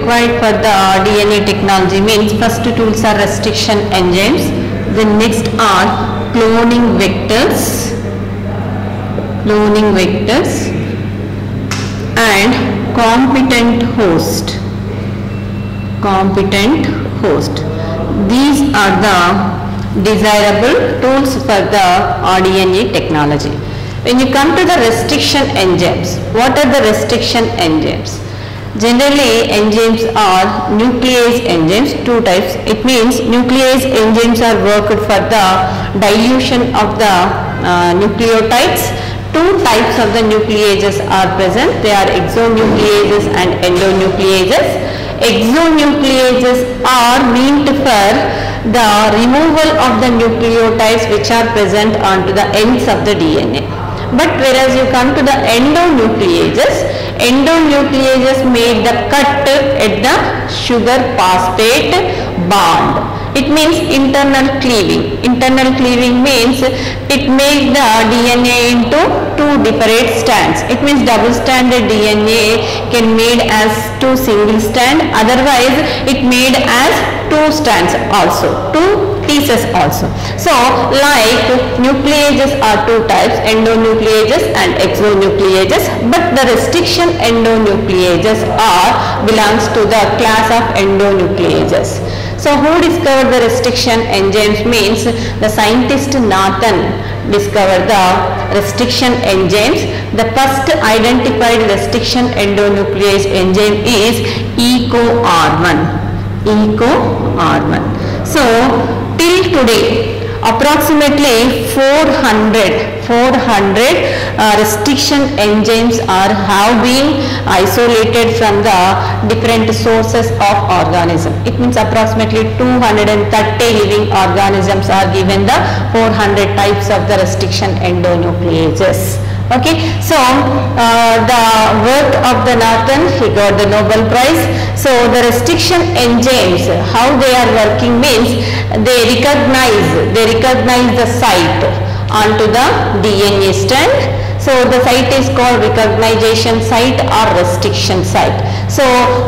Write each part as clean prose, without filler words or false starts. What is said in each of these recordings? Required for the RDNA technology means first two tools are restriction enzymes, the next are cloning vectors and competent host. These are the desirable tools for the RDNA technology. When you come to the restriction enzymes, what are the restriction enzymes? Generally, enzymes are nuclease enzymes, two types. It means nuclease enzymes are worked for the dilution of the nucleotides. Two types of the nucleases are present. They are exonucleases and endonucleases. Exonucleases are meant for the removal of the nucleotides which are present onto the ends of the DNA. But whereas you come to the endonucleases made the cut at the sugar phosphate bond. It means internal cleaving. Internal cleaving means it makes the DNA into two different strands. It means double-stranded DNA can made as two single strand. Otherwise, it made as two strands also. Two pieces also. So, like nucleases are two types, endonucleases and exonucleases, but the restriction endonucleases belongs to the class of endonucleases. So, who discovered the restriction enzymes means the scientist Nathan discovered the restriction enzymes. The first identified restriction endonuclease enzyme is EcoR1. So, till today approximately 400 restriction enzymes have been isolated from the different sources of organism. It means approximately 230 living organisms are given the 400 types of the restriction endonucleases. Okay, so the work of the Nathan, he got the Nobel Prize. So the restriction enzymes, how they are working means they recognize the site onto the DNA strand. So the site is called recognition site or restriction site. So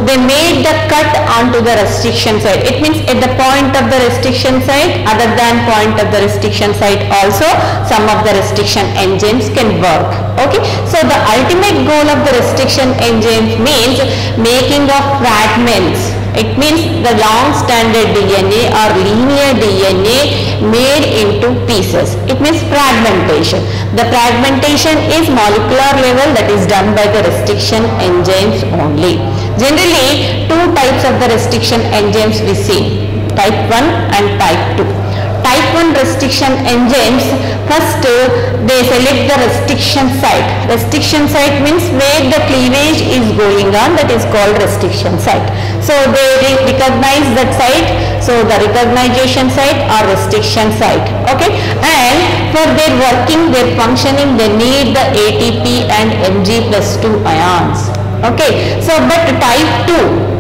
they made the cut onto the restriction site. It means at the point of the restriction site, other than point of the restriction site also, some of the restriction enzymes can work. Okay. So the ultimate goal of the restriction enzymes means making of fragments. It means the long-stranded DNA or linear DNA made into pieces. It means fragmentation. The fragmentation is molecular level, that is done by the restriction enzymes only. Generally, two types of the restriction enzymes we see, type 1 and type 2. Type 1 restriction enzymes, first they select the restriction site. Restriction site means where the cleavage is going on, that is called restriction site. So they recognize that site, so the recognition site or restriction site. Okay, and for their working, their functioning, they need the ATP and Mg+2 ions. Okay, so but type 2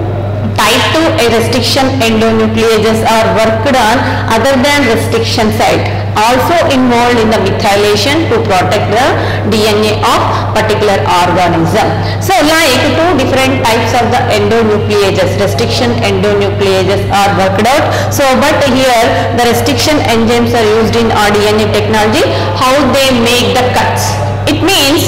restriction endonucleases are worked on other than restriction site, also involved in the methylation to protect the DNA of particular organism. So like two different types of the endonucleases, restriction endonucleases are worked out. So but here the restriction enzymes are used in RDNA technology. How they make the cuts? It means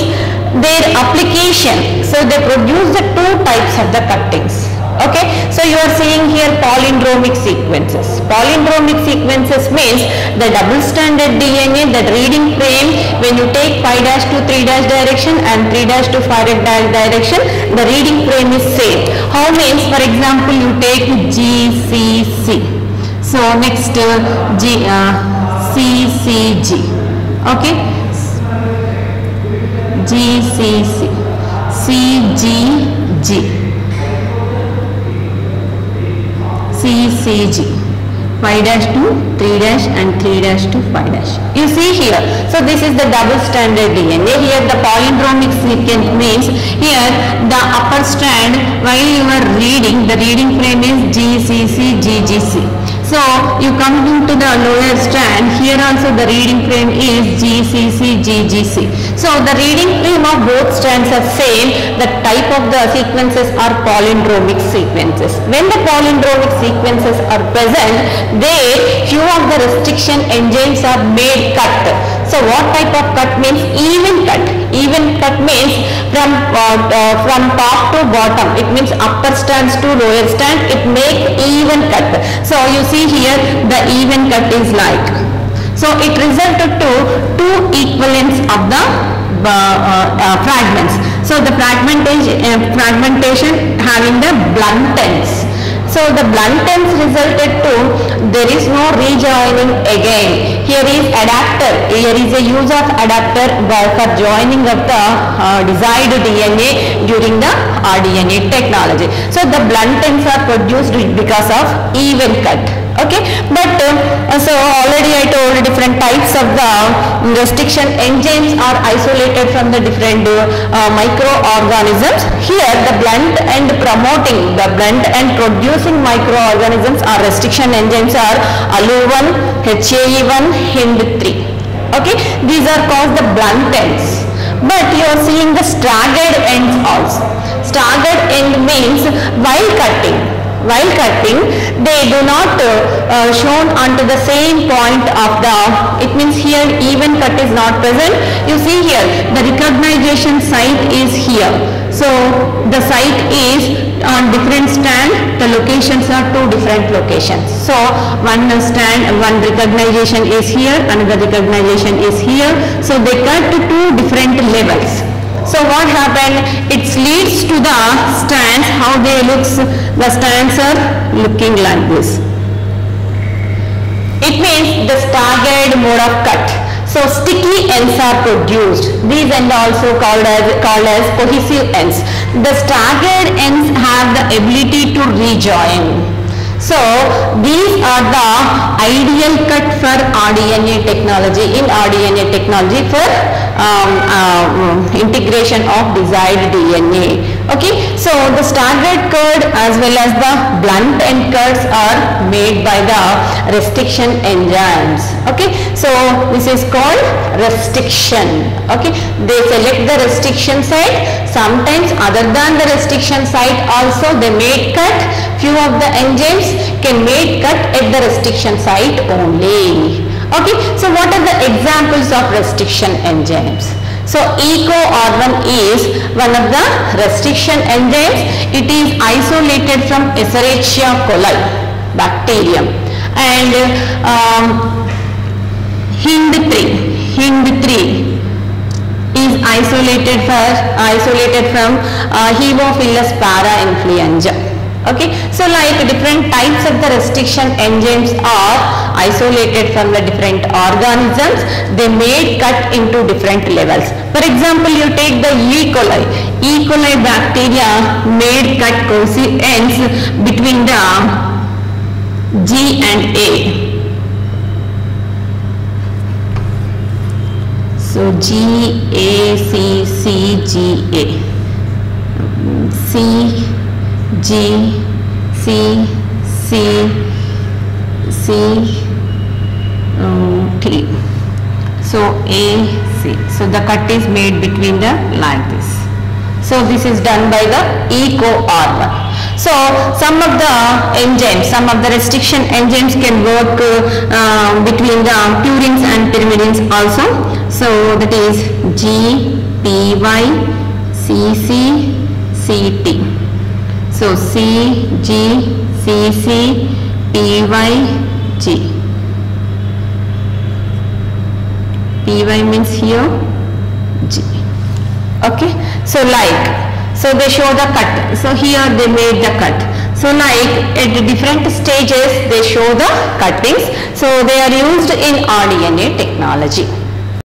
their application. So they produce the two types of the cuttings. Okay, so you are seeing here palindromic sequences. Palindromic sequences means the double-stranded DNA, that reading frame, when you take 5' to 3' direction and 3' to 5' direction, the reading frame is same. How means, for example, you take GCC. So next CCG. Okay, GCC, CGG. CCG, 5' to 3' and 3' to 5'. You see here, so this is the double-stranded DNA. Here the palindromic sequence means here the upper strand, while you are reading, the reading frame is GCC, GGC. So you come into the lower strand, here also the reading frame is GCC, GGC. So the reading frame of both strands are same, the type of the sequences are palindromic sequences. When the palindromic sequences are present, they few of the restriction enzymes are made cut. So what type of cut means? Even cut. Even cut means from top to bottom. It means upper strands to lower strand. It makes even cut. So you see here the even cut is like. So it resulted to two equivalents of the fragments. So the fragmentation having the blunt ends. So the blunt ends resulted to there is no rejoining again. Here is adapter. Here is a use of adapter for joining of the desired DNA during the RDNA technology. So the blunt ends are produced because of even cut. Okay, but so already I told different types of the restriction enzymes are isolated from the different microorganisms. Here the blunt end promoting, the blunt end producing microorganisms are restriction enzymes are Alu 1, Hae 1, Hind III. Okay, these are called the blunt ends. But you are seeing the staggered ends also. Staggered end means while cutting. While cutting, they do not shown onto the same point of the, it means here even cut is not present. You see here, the recognition site is here. So, the site is on different strand, the locations are two different locations. So, one strand, one recognition is here, another recognition is here. So, they cut to two different levels. So what happened? It leads to the strands, how they looks, the strands are looking like this. It means the staggered mode of cut. So sticky ends are produced. These ends are also called as cohesive ends. The staggered ends have the ability to rejoin. So these are the ideal cut for RDNA technology, in RDNA technology for integration of desired DNA. Okay, so the staggered curd as well as the blunt end curds are made by the restriction enzymes. Okay, so this is called restriction. Okay, they select the restriction site. Sometimes other than the restriction site also they made cut. Few of the enzymes can made cut at the restriction site only. Okay, so what are the examples of restriction enzymes? So EcoRI is one of the restriction enzymes. It is isolated from Escherichia coli bacterium. And Hind III is isolated from Haemophilus parainfluenza. Okay, so like different types of the restriction enzymes are isolated from the different organisms. They may cut into different levels. For example, you take the E. coli. E. coli bacteria made cut cohesive ends between the G and A. So G, A, C, C, G, A. C, G, C, C, C, T. So A, C. So the cut is made between the like this. So this is done by the EcoRI. So some of the enzymes, some of the restriction enzymes can work between the purines and pyrimidines also. So that is G, P, Y, C, C, C, T. So C, G, C, C, P, Y, G. P, Y means here, G. Okay. So like, so they show the cut. So here they made the cut. So like at different stages they show the cuttings. So they are used in RDNA technology.